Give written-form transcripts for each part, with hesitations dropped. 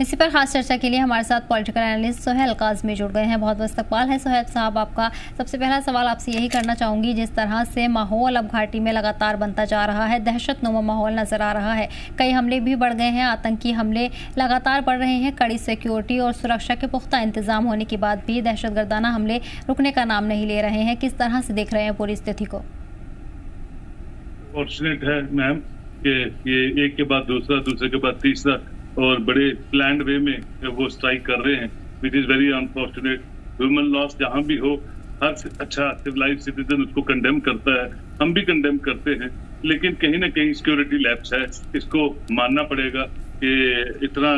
इसी पर खास चर्चा के लिए हमारे साथ पॉलिटिकल एनालिस्ट सोहेल काज़मी जुड़ गए हैं। बहुत बहुत इस्तकबाल है सोहेल साहब आपका। सबसे पहला सवाल आपसे यही करना चाहूँगी, जिस तरह से माहौल अब घाटी में लगातार बनता जा रहा है, दहशतनुमा माहौल नजर आ रहा है, कई हमले भी बढ़ गए हैं, आतंकी हमले लगातार बढ़ रहे हैं, कड़ी सिक्योरिटी और सुरक्षा के पुख्ता इंतजाम होने के बाद भी दहशत गर्दाना हमले रुकने का नाम नहीं ले रहे हैं, किस तरह से देख रहे हैं पूरी स्थिति को? फॉर्चुनेट है मैम कि ये एक के बाद दूसरा, दूसरे के बाद तीसरा और बड़े प्लान्ड वे में वो स्ट्राइक कर रहे हैं, which is very unfortunate. Human loss जहाँ भी हो, हर अच्छा सिविलाइज सिटीजन उसको कंडेम करता है, हम भी कंडेम करते हैं, लेकिन कहीं ना कहीं सिक्योरिटी लैप्स है। इसको मानना पड़ेगा कि इतना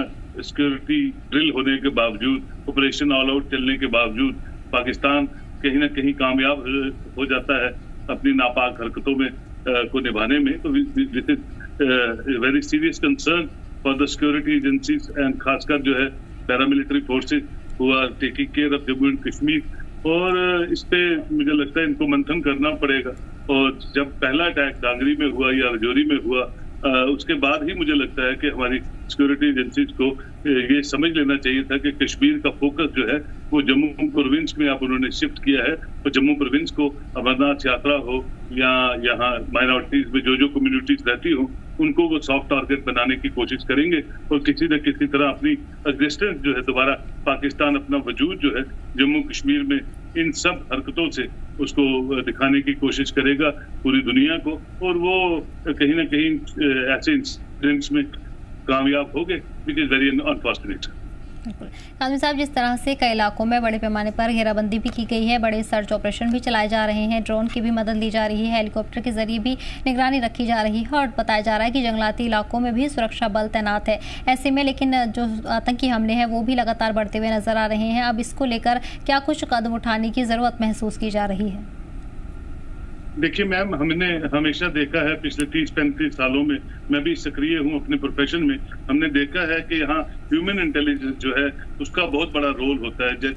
सिक्योरिटी ड्रिल होने के बावजूद, ऑपरेशन ऑल आउट चलने के बावजूद पाकिस्तान कहीं ना कहीं कामयाब हो जाता है अपनी नापाक हरकतों में को निभाने में। तो this is very serious concern for the security agencies and खासकर जो है paramilitary forces who are taking care of Jammu and Kashmir. और इस पे मुझे लगता है इनको मंथन करना पड़ेगा। और जब पहला अटैक डांगरी में हुआ या रजौरी में हुआ, उसके बाद ही मुझे लगता है कि हमारी सिक्योरिटी एजेंसीज को ये समझ लेना चाहिए था कि कश्मीर का फोकस जो है वो जम्मू प्रोविंस में आप उन्होंने शिफ्ट किया है। तो जम्मू प्रोविंस को अमरनाथ यात्रा हो या यहाँ माइनॉरिटीज में जो कम्युनिटीज रहती हो, उनको वो सॉफ्ट टारगेट बनाने की कोशिश करेंगे और किसी न किसी तरह अपनी एग्जिस्टेंस जो है दोबारा पाकिस्तान अपना वजूद जो है जम्मू कश्मीर में इन सब हरकतों से उसको दिखाने की कोशिश करेगा पूरी दुनिया को। और वो कहीं ना कहीं ऐसे इंसिडेंट्स में कामयाब हो गए, विच इज़ वेरी अनफॉर्चुनेट। बिल्कुल काज़मी साहब, जिस तरह से कई इलाकों में बड़े पैमाने पर घेराबंदी भी की गई है, बड़े सर्च ऑपरेशन भी चलाए जा रहे हैं, ड्रोन की भी मदद ली जा रही है, हेलीकॉप्टर के जरिए भी निगरानी रखी जा रही है और बताया जा रहा है कि जंगलाती इलाकों में भी सुरक्षा बल तैनात है। ऐसे में लेकिन जो आतंकी हमले हैं वो भी लगातार बढ़ते हुए नजर आ रहे हैं, अब इसको लेकर क्या कुछ कदम उठाने की ज़रूरत महसूस की जा रही है? देखिए मैम, हमने हमेशा देखा है पिछले 30-35 सालों में, मैं भी सक्रिय हूँ अपने प्रोफेशन में, हमने देखा है कि यहाँ ह्यूमन इंटेलिजेंस जो है उसका बहुत बड़ा रोल होता है।